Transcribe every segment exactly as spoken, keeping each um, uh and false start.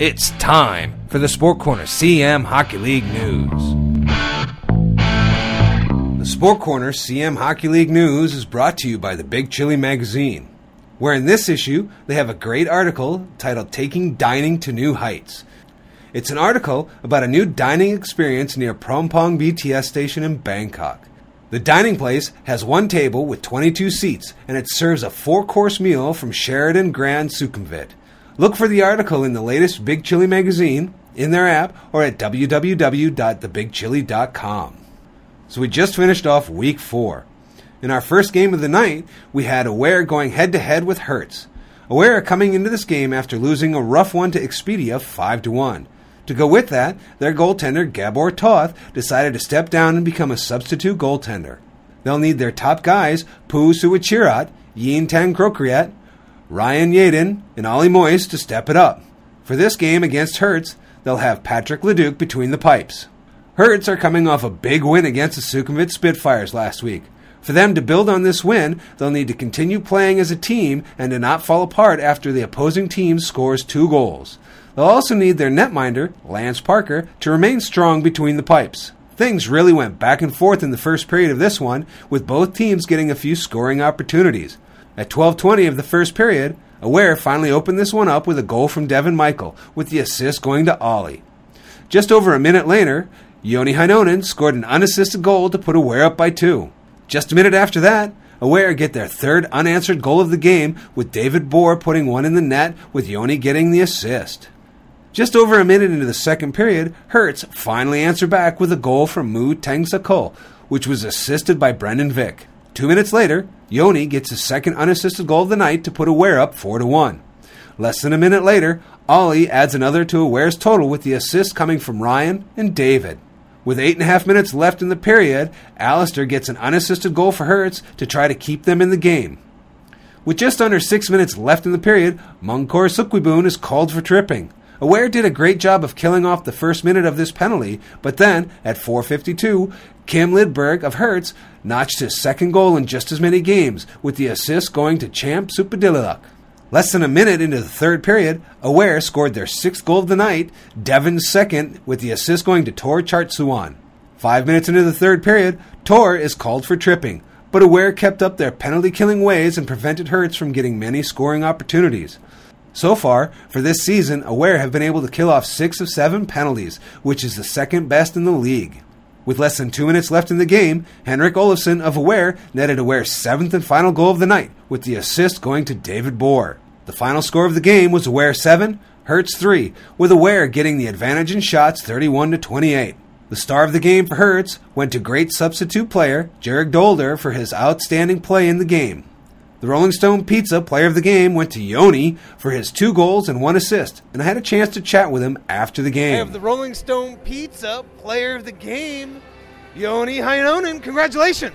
It's time for the Sport Corner Siam Hockey League News. The Sport Corner Siam Hockey League News is brought to you by the Big Chili Magazine, where in this issue they have a great article titled Taking Dining to New Heights. It's an article about a new dining experience near Prompong B T S station in Bangkok. The dining place has one table with twenty-two seats, and it serves a four-course meal from Sheridan Grand Sukhumvit. Look for the article in the latest Big Chili magazine, in their app, or at w w w dot the big chili dot com. So we just finished off week four. In our first game of the night, we had Aware going head-to-head with Hertz. Aware are coming into this game after losing a rough one to Expedia five to one. To go with that, their goaltender, Gabor Toth, decided to step down and become a substitute goaltender. They'll need their top guys, Poo Suichirat, Yin Tang Krokriat, Ryan Yadin, and Ollie Moise to step it up. For this game against Hertz, they'll have Patrick Leduc between the pipes. Hertz are coming off a big win against the Sukhumvit Spitfires last week. For them to build on this win, they'll need to continue playing as a team and to not fall apart after the opposing team scores two goals. They'll also need their netminder, Lance Parker, to remain strong between the pipes. Things really went back and forth in the first period of this one, with both teams getting a few scoring opportunities. At twelve twenty of the first period, Aware finally opened this one up with a goal from Devin Michael, with the assist going to Ollie. Just over a minute later, Jouni Heinonen scored an unassisted goal to put Aware up by two. Just a minute after that, Aware get their third unanswered goal of the game, with David Bohr putting one in the net, with Jouni getting the assist. Just over a minute into the second period, Hertz finally answered back with a goal from Mu Teng Sakul, which was assisted by Brendan Vick. Two minutes later, Jouni gets his second unassisted goal of the night to put Aware up four to one. Less than a minute later, Ollie adds another to Aware's total, with the assist coming from Ryan and David. With eight and a half minutes left in the period, Alistair gets an unassisted goal for Hertz to try to keep them in the game. With just under six minutes left in the period, Mungkor Sukwibun is called for tripping. Aware did a great job of killing off the first minute of this penalty, but then, at four fifty-two, Kim Lidberg of Hertz notched his second goal in just as many games, with the assist going to Champ Supadilla. Less than a minute into the third period, Aware scored their sixth goal of the night, Devin's second, with the assist going to Tor Chartsuan. Five minutes into the third period, Tor is called for tripping, but Aware kept up their penalty-killing ways and prevented Hertz from getting many scoring opportunities. So far, for this season, Aware have been able to kill off six of seven penalties, which is the second best in the league. With less than two minutes left in the game, Henrik Olofsson of Aware netted Aware's seventh and final goal of the night, with the assist going to David Bohr. The final score of the game was Aware seven, Hertz three, with Aware getting the advantage in shots thirty-one to twenty-eight. The star of the game for Hertz went to great substitute player Jarek Dolder for his outstanding play in the game. The Rolling Stone Pizza player of the game went to Jouni for his two goals and one assist, and I had a chance to chat with him after the game. I have the Rolling Stone Pizza player of the game, Jouni Heinonen. Congratulations.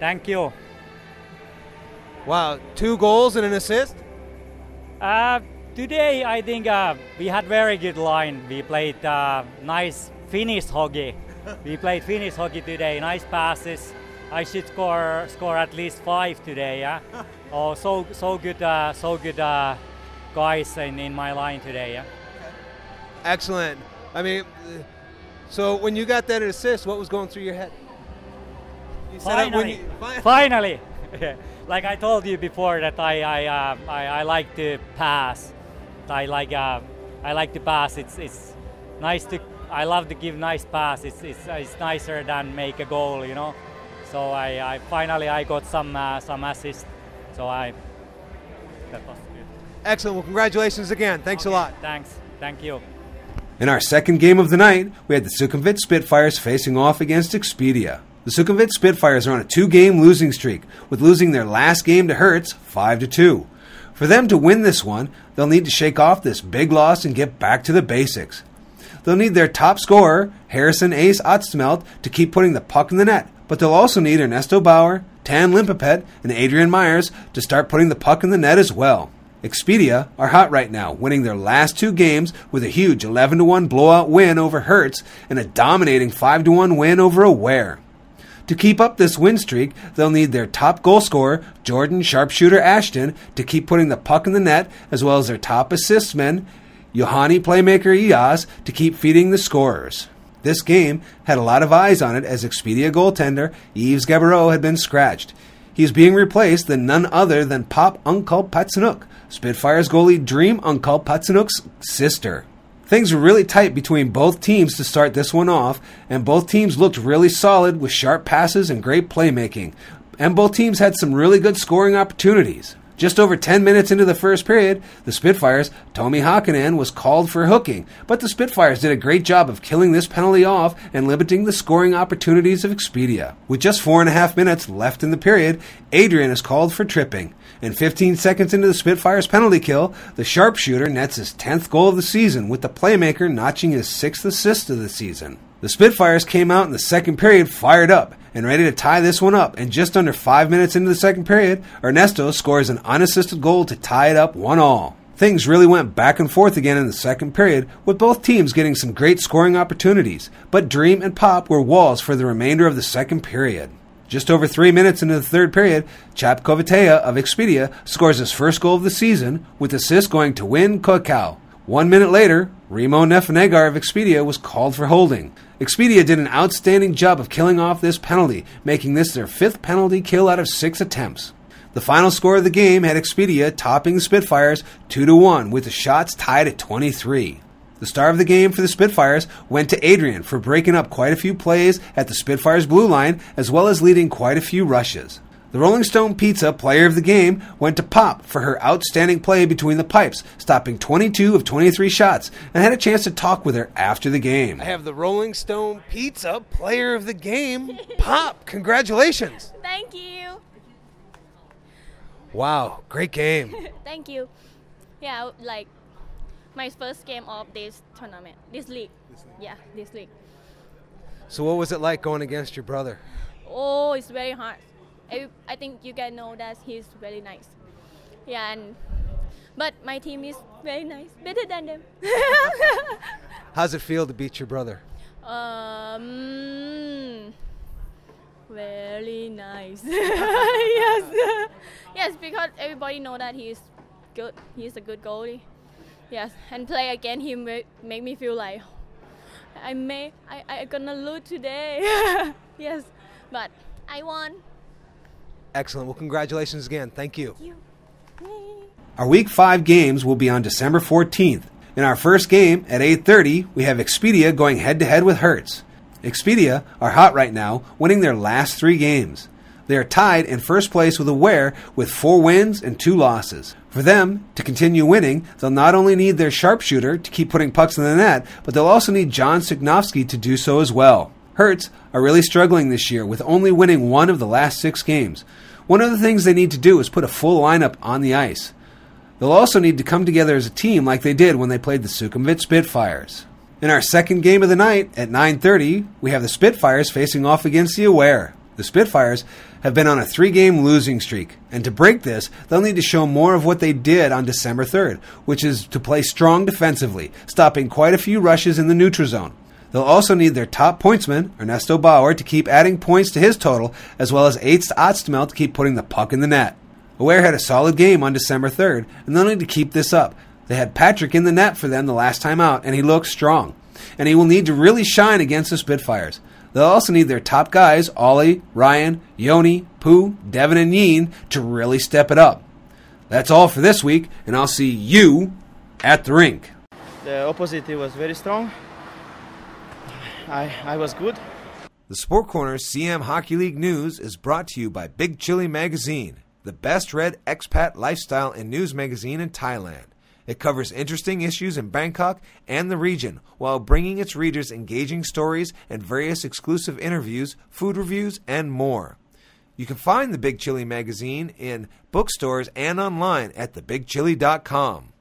Thank you. Wow, two goals and an assist? Uh, today I think uh, we had very good line. We played uh, nice Finnish hockey. We played Finnish hockey today, nice passes. I should score score at least five today, yeah. Oh, so so good, uh, so good uh, guys in, in my line today, yeah. Excellent. I mean, so when you got that assist, what was going through your head? You finally, when you, fi finally. Like I told you before, that I I uh, I, I like to pass. I like uh, I like to pass. It's it's nice to. I love to give nice pass. It's it's it's nicer than make a goal, you know. So I, I finally I got some uh, some assist. So I that was good. Excellent. Well, congratulations again. Thanks okay, a lot. Thanks. Thank you. In our second game of the night, we had the Sukhumvit Spitfires facing off against Expedia. The Sukhumvit Spitfires are on a two-game losing streak, with losing their last game to Hertz five to two. For them to win this one, they'll need to shake off this big loss and get back to the basics. They'll need their top scorer, Harrison Ace Otzmelt, to keep putting the puck in the net, but they'll also need Ernesto Bauer, Tan Limpopet, and Adrian Myers to start putting the puck in the net as well. Expedia are hot right now, winning their last two games with a huge eleven to one blowout win over Hertz and a dominating five to one win over Aware. To keep up this win streak, they'll need their top goal scorer, Jordan Sharpshooter Ashton, to keep putting the puck in the net, as well as their top assists men, Yohani playmaker Iaz to keep feeding the scorers. This game had a lot of eyes on it as Expedia goaltender Yves Gaboreau had been scratched. He's being replaced by none other than Pop Uncle Patsanuk, Spitfires goalie Dream Uncle Patsanuk's sister. Things were really tight between both teams to start this one off, and both teams looked really solid with sharp passes and great playmaking. And both teams had some really good scoring opportunities. Just over ten minutes into the first period, the Spitfires' Tomi Hakonen was called for hooking, but the Spitfires did a great job of killing this penalty off and limiting the scoring opportunities of Expedia. With just four and a half minutes left in the period, Adrian is called for tripping, and fifteen seconds into the Spitfires' penalty kill, the sharpshooter nets his tenth goal of the season, with the playmaker notching his sixth assist of the season. The Spitfires came out in the second period fired up and ready to tie this one up, and just under five minutes into the second period, Ernesto scores an unassisted goal to tie it up one all. Things really went back and forth again in the second period, with both teams getting some great scoring opportunities, but Dream and Pop were walls for the remainder of the second period. Just over three minutes into the third period, Chap Kovatea of Expedia scores his first goal of the season, with assist going to Win Kokau. One minute later, Remo Nefenegar of Expedia was called for holding. Expedia did an outstanding job of killing off this penalty, making this their fifth penalty kill out of six attempts. The final score of the game had Expedia topping the Spitfires two to one, with the shots tied at twenty-three. The star of the game for the Spitfires went to Adrian for breaking up quite a few plays at the Spitfires' blue line, as well as leading quite a few rushes. The Rolling Stone Pizza player of the game went to Pop for her outstanding play between the pipes, stopping twenty-two of twenty-three shots, and had a chance to talk with her after the game. I have the Rolling Stone Pizza player of the game, Pop. Congratulations. Thank you. Wow, great game. Thank you. Yeah, like my first game of this tournament, this league. This league. Yeah, this league. So what was it like going against your brother? Oh, it's very hard. I think you guys know that he's very nice. Yeah, and but my team is very nice, better than them. How's it feel to beat your brother? Um, very nice. Yes, yes, because everybody know that he's good. He's a good goalie. Yes, and play against him make me feel like I may I I gonna lose today. Yes, but I won. Excellent. Well, congratulations again. Thank you. Thank you. Our Week five games will be on December fourteenth. In our first game, at eight thirty, we have Expedia going head-to-head with Hertz. Expedia are hot right now, winning their last three games. They are tied in first place with Aware with four wins and two losses. For them to continue winning, they'll not only need their sharpshooter to keep putting pucks in the net, but they'll also need John Sugnovsky to do so as well. Hertz are really struggling this year with only winning one of the last six games. One of the things they need to do is put a full lineup on the ice. They'll also need to come together as a team like they did when they played the Sukhumvit Spitfires. In our second game of the night at nine thirty, we have the Spitfires facing off against the Aware. The Spitfires have been on a three-game losing streak, and to break this, they'll need to show more of what they did on December third, which is to play strong defensively, stopping quite a few rushes in the neutral zone. They'll also need their top pointsman, Ernesto Bauer, to keep adding points to his total, as well as Ace Otzmelt to keep putting the puck in the net. Aware had a solid game on December third, and they'll need to keep this up. They had Patrick in the net for them the last time out, and he looked strong. And he will need to really shine against the Spitfires. They'll also need their top guys, Ollie, Ryan, Jouni, Poo, Devin, and Yin, to really step it up. That's all for this week, and I'll see you at the rink. The opposite was very strong. I, I was good. The Sport Corner Siam Hockey League News is brought to you by Big Chili Magazine, the best-read expat lifestyle and news magazine in Thailand. It covers interesting issues in Bangkok and the region, while bringing its readers engaging stories and various exclusive interviews, food reviews, and more. You can find the Big Chili Magazine in bookstores and online at the big chili dot com.